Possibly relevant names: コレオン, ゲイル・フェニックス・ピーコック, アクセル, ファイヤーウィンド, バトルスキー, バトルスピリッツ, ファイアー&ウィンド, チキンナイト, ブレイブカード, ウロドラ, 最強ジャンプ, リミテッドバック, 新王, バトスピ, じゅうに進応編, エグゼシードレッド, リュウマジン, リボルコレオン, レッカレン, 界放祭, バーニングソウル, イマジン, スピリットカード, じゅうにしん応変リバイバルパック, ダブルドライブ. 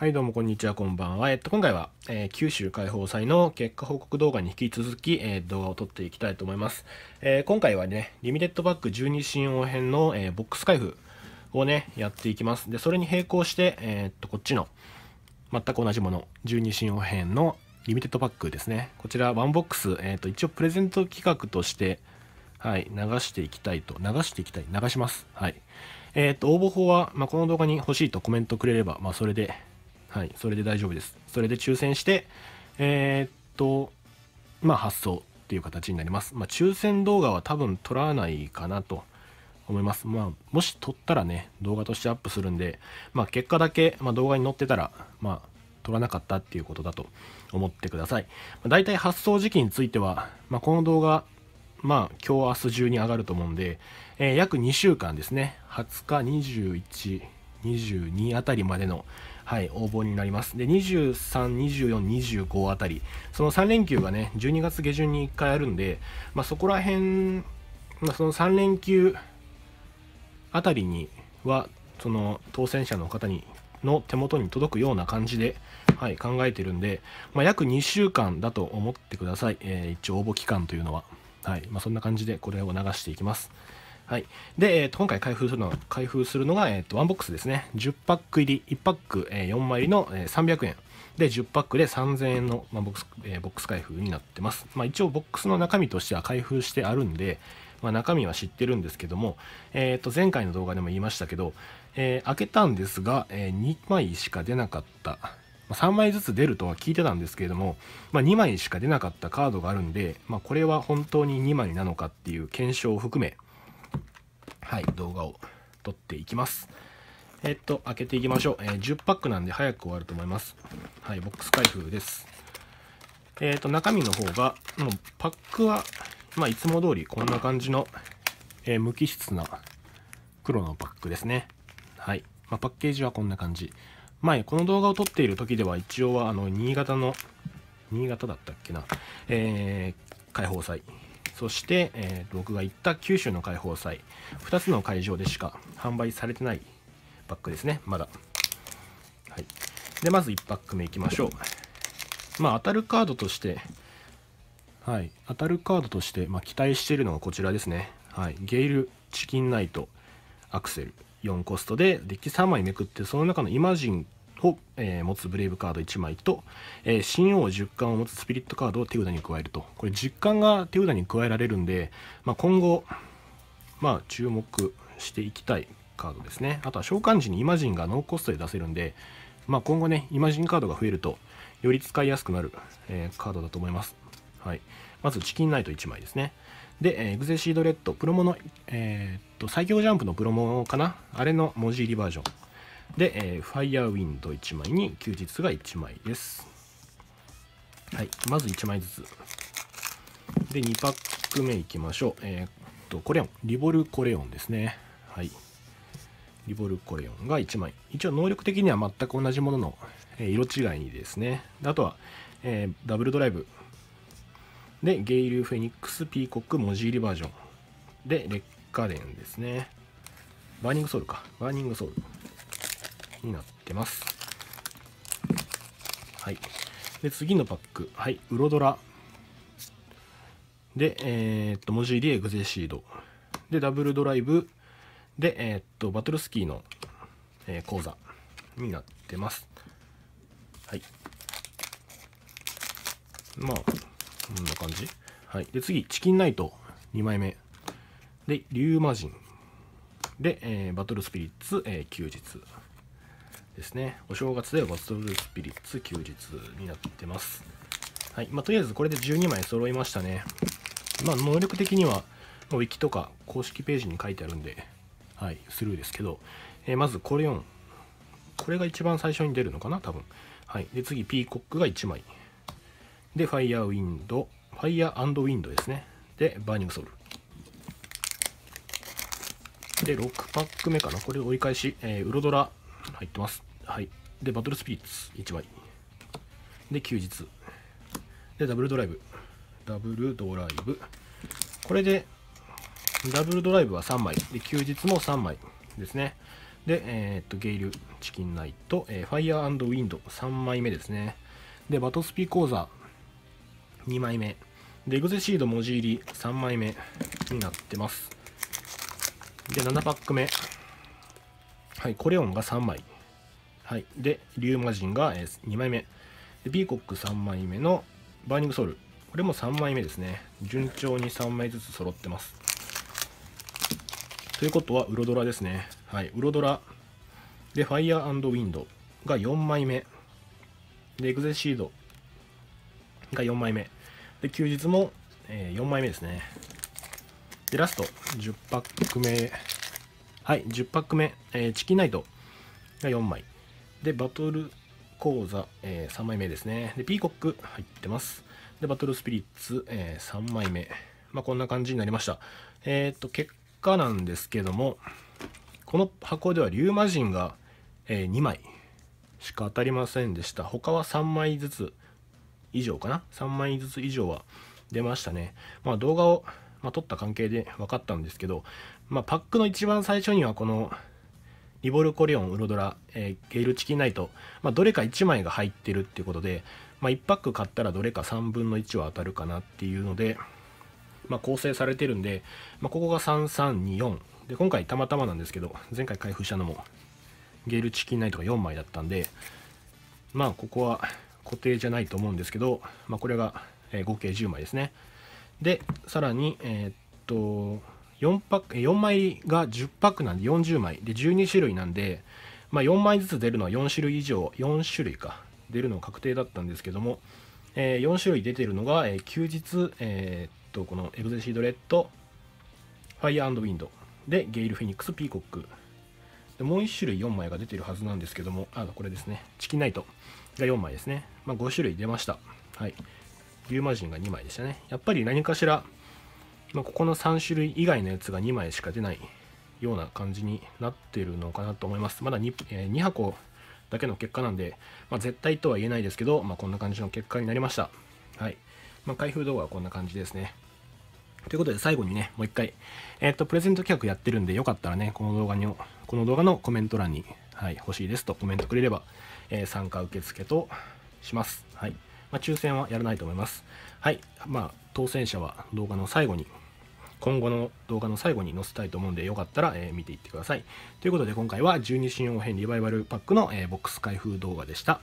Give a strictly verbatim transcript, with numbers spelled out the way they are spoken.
はいどうもこんにちは、こんばんは。えっと今回は、えー、九州解放祭の結果報告動画に引き続き、えー、動画を撮っていきたいと思います。えー、今回はね、リミテッドバックじゅうに進応編の、えー、ボックス開封をね、やっていきます。で、それに並行して、えー、っと、こっちの全く同じもの、じゅうに進応編のリミテッドバックですね。こちらワンボックス、えー、っと、一応プレゼント企画として、はい、流していきたいと、流していきたい、流します。はい。えー、っと、応募法は、まあ、この動画に欲しいとコメントくれれば、まあ、それで、はい、それで大丈夫です。それで抽選して、えー、っと、まあ発送っていう形になります。まあ抽選動画は多分撮らないかなと思います。まあもし撮ったらね、動画としてアップするんで、まあ結果だけ、まあ、動画に載ってたら、まあ撮らなかったっていうことだと思ってください。まあ、大体発送時期については、まあこの動画、まあ今日明日中に上がると思うんで、えー、約にしゅうかんですね。はつか、にじゅういち、にじゅうにあたりまでの、はい、応募になります。で、にじゅうさん、にじゅうよん、にじゅうごあたり、そのさんれんきゅうがね、じゅうにがつげじゅんにいっかいあるんで、まあ、そこら辺、まあ、そのさんれんきゅうあたりには、その当選者の方にの手元に届くような感じで、はい、考えてるんで、まあ、約にしゅうかんだと思ってください。えー、一応応募期間というのは。はい、まあ、そんな感じでこれを流していきます。はい、で、えー、と今回開封するのが、開封するのが、えー、とワンボックスですね。じゅっパックいり、いちパック、えー、よんまい入りの、えー、さんびゃくえん。で、じゅっパックでさんぜんえんの、まあ ボックスえー、ボックス開封になってます。まあ、一応、ボックスの中身としては開封してあるんで、まあ、中身は知ってるんですけども、えー、と前回の動画でも言いましたけど、えー、開けたんですが、えー、にまいしか出なかった。まあ、さんまいずつ出るとは聞いてたんですけれども、まあ、にまいしか出なかったカードがあるんで、まあ、これは本当ににまいなのかっていう検証を含め、はい、動画を撮っていきます。えっと、開けていきましょう。えー、じゅっパックなんで早く終わると思います。はい、ボックス開封です。えっと、中身の方が、もうパックは、まあ、いつも通りこんな感じの、えー、無機質な黒のパックですね。はい。まあ、パッケージはこんな感じ。前、この動画を撮っている時では、一応は、あの、新潟の、新潟だったっけな、えー、解放祭。そして、えー、僕が行った九州の解放祭、ふたつの会場でしか販売されてないバッグですね、まだ。はい、で、まずいちパックめいきましょう。まあ、当たるカードとして、はい、当たるカードとして、まあ、期待しているのがこちらですね。はい、ゲイル、チキンナイト、アクセル、よんコストで、デッキさんまいめくって、その中のイマジンを、えー、持つブレイブカードいちまいと、えー、新王じゅっかんを持つスピリットカードを手札に加えると。これじゅっかんが手札に加えられるんで、まあ、今後、まあ、注目していきたいカードですね。あとは召喚時にイマジンがノーコストで出せるんで、まあ、今後ね、イマジンカードが増えるとより使いやすくなる、えー、カードだと思います。はい、まずチキンナイトいちまいですね。で、エグゼシードレッド、プロモの、えー、っと最強ジャンプのプロモかな、あれの文字入りバージョン。で、えー、ファイヤーウィンドいちまいに休日がいちまいです。はい、まずいちまいずつ。で、にパックめいきましょう。えー、っと、コレオン、リボルコレオンですね。はい。リボルコレオンがいちまい。一応、能力的には全く同じものの、えー、色違いにですね。あとは、えー、ダブルドライブ。で、ゲイル・フェニックス・ピーコック、文字入りバージョン。で、レッカレンですね。バーニングソウルか。バーニングソウル。になってます。はい。で、次のパック。はい。ウロドラ。で、えー、っと、文字入りエグゼシード。で、ダブルドライブ。で、えー、っと、バトルスキーの、えー、講座になってます。はい。まあ、こんな感じ。はい。で、次、チキンナイトにまいめ。で、リュウマジン。で、えー、バトルスピリッツ、えー、休日。ですね、お正月でバトルスピリッツ休日になってます。はい、まあ、とりあえずこれでじゅうにまい揃いましたね。まあ、能力的には、ウィキとか公式ページに書いてあるんで、はい、スルーですけど、えー、まずコレオン。これが一番最初に出るのかな、多分。はい、で、次、ピーコックがいちまい。で、ファイヤーウィンド、ファイヤー&ウィンドですね。で、バーニングソウル。で、ろくパックめかな、これ折り返し、えー、ウロドラ。入ってます。はい。で、バトルスピリッツいちまい。で、休日。で、ダブルドライブ。ダブルドライブ。これで、ダブルドライブはさんまい。で、休日もさんまいですね。で、えー、っとゲイルチキンナイト、えー、ファイアー&ウィンドさんまいめですね。でバトスピ講座にまいめでエグゼシード文字入りさんまいめになってます。でななパックめ、はい、コレオンがさんまい、はい、でリュウマジンがにまいめでビーコックさんまいめのバーニングソウル、これもさんまいめですね。順調にさんまいずつ揃ってます。ということはウロドラですね。はい、ウロドラでファイアー&ウィンドがよんまいめでエグゼシードがよんまいめで休日もよんまいめですね。でラストじゅっパックめ、はいじゅっパックめ、えー、チキンナイトがよんまいでバトル講座、えー、さんまいめですね。でピーコック入ってます。でバトルスピリッツ、えー、さんまいめ、まあ、こんな感じになりました。えっと結果なんですけども、この箱ではリュウマジンが、えー、にまいしか当たりませんでした。他はさんまいずつ以上かな、さんまいずつ以上は出ましたね。まあ動画を、まあ、撮った関係で分かったんですけど、まあ、パックの一番最初にはこのリボルコレオン、ウロドラ、えー、ゲイルチキンナイト、まあ、どれかいちまいが入ってるっていうことで、まあ、いちパック買ったらどれかさんぶんのいちは当たるかなっていうので、まあ、構成されてるんで、まあ、ここがさんさんによんで、今回たまたまなんですけど、前回開封したのもゲイルチキンナイトがよんまいだったんで、まあここは固定じゃないと思うんですけど、まあ、これが合計じゅうまいですね。でさらにえー、っとよんパック、よんまいがじゅっパックなんでよんじゅうまいでじゅうにしゅるいなんで、まあ、よんまいずつ出るのはよんしゅるい以上、よんしゅるいか出るの確定だったんですけども、えー、よんしゅるい出てるのが、えー、休日、えー、っとこのエグゼシードレッド、ファイアー&ウィンドでゲイルフェニックス、ピーコックでもういっしゅるいよんまいが出てるはずなんですけども、あこれですね、チキンナイトがよんまいですね。まあ、ごしゅるい出ました。はい。リュウマジンがにまいでしたね。やっぱり何かしら、まあ、ここのさんしゅるい以外のやつがにまいしか出ないような感じになってるのかなと思います。まだ 2,、えー、にはこだけの結果なんで、まあ、絶対とは言えないですけど、まあ、こんな感じの結果になりました。はい。まあ、開封動画はこんな感じですね。ということで最後にね、もう一回、えー、っと、プレゼント企画やってるんで、よかったらね、この動画に、この動画のコメント欄に、はい、欲しいですとコメントくれれば、えー、参加受付とします。はい。まあ、抽選はやらないと思います。はい。まあ、当選者は動画の最後に、今後の動画の最後に載せたいと思うんで、よかったら、えー、見ていってください。ということで今回はじゅうにしん応変リバイバルパックの、えー、ボックス開封動画でした。